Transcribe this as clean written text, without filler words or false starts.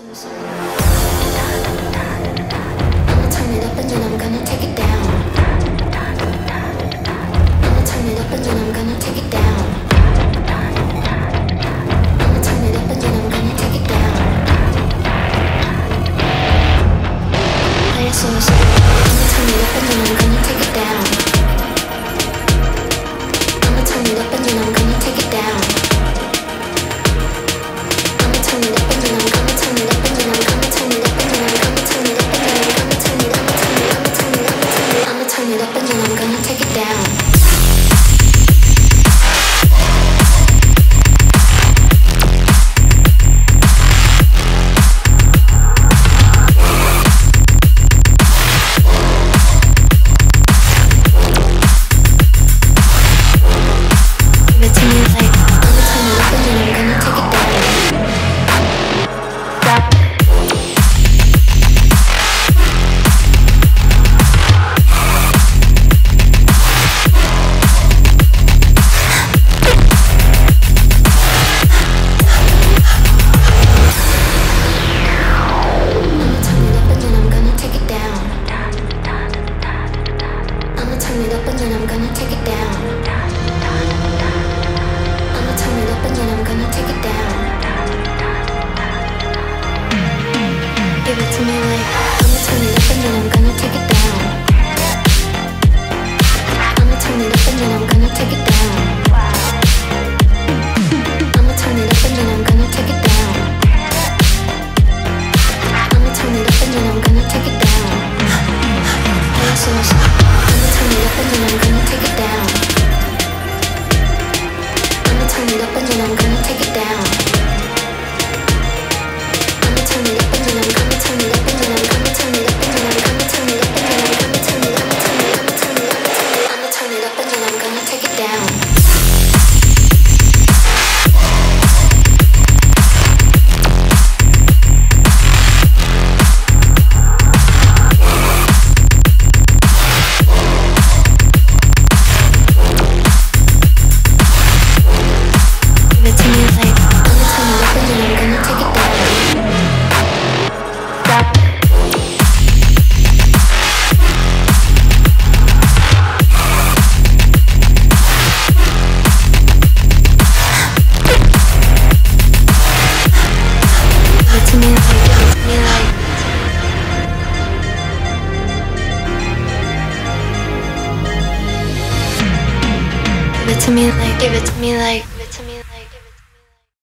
Give it to me like